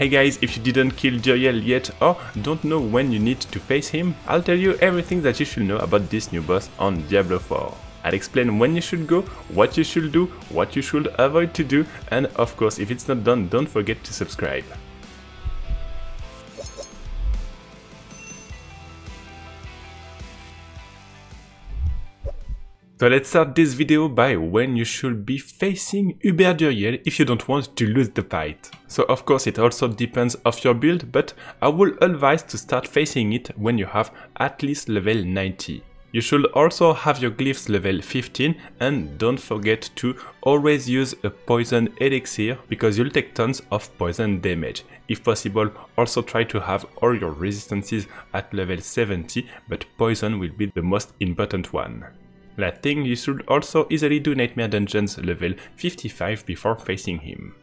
Hey guys, if you didn't kill Duriel yet or don't know when you need to face him, I'll tell you everything that you should know about this new boss on Diablo 4. I'll explain when you should go, what you should do, what you should avoid to do, and of course, if it's not done, don't forget to subscribe. So let's start this video by when you should be facing Uber Duriel if you don't want to lose the fight. So of course it also depends of your build, but I would advise to start facing it when you have at least level 90. You should also have your glyphs level 15 and don't forget to always use a poison elixir because you'll take tons of poison damage. If possible, also try to have all your resistances at level 70, but poison will be the most important one. Last thing, you should also easily do Nightmare Dungeons level 55 before facing him.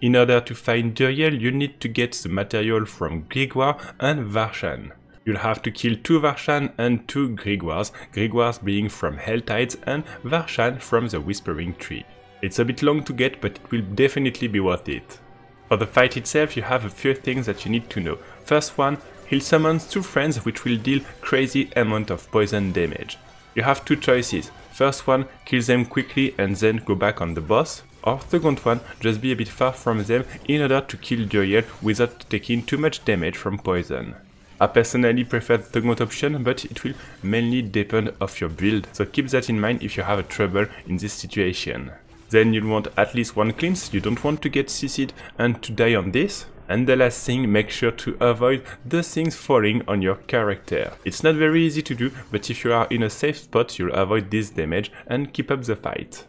In order to find Duriel, you need to get the material from Grigoire and Varshan. You'll have to kill 2 Varshan and 2 Grigoires, Grigoires being from Helltides and Varshan from the Whispering Tree. It's a bit long to get, but it will definitely be worth it. For the fight itself, you have a few things that you need to know. First one, he'll summon 2 friends which will deal crazy amount of poison damage. You have 2 choices. First one, kill them quickly and then go back on the boss. Or second one, just be a bit far from them in order to kill Duriel without taking too much damage from poison. I personally prefer the second option, but it will mainly depend of your build, so keep that in mind if you have trouble in this situation. Then you'll want at least 1 cleanse, you don't want to get CC'd and to die on this. And the last thing, make sure to avoid the things falling on your character. It's not very easy to do, but if you are in a safe spot, you'll avoid this damage and keep up the fight.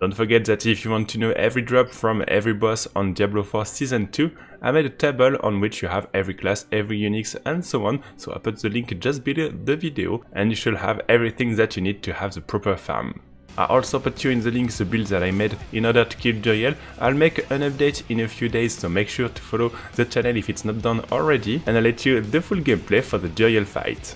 Don't forget that if you want to know every drop from every boss on Diablo 4 Season 2, I made a table on which you have every class, every unique and so on, so I put the link just below the video and you should have everything that you need to have the proper farm. I also put you in the link the build that I made in order to kill Duriel. I'll make an update in a few days, so make sure to follow the channel if it's not done already, and I'll let you the full gameplay for the Duriel fight.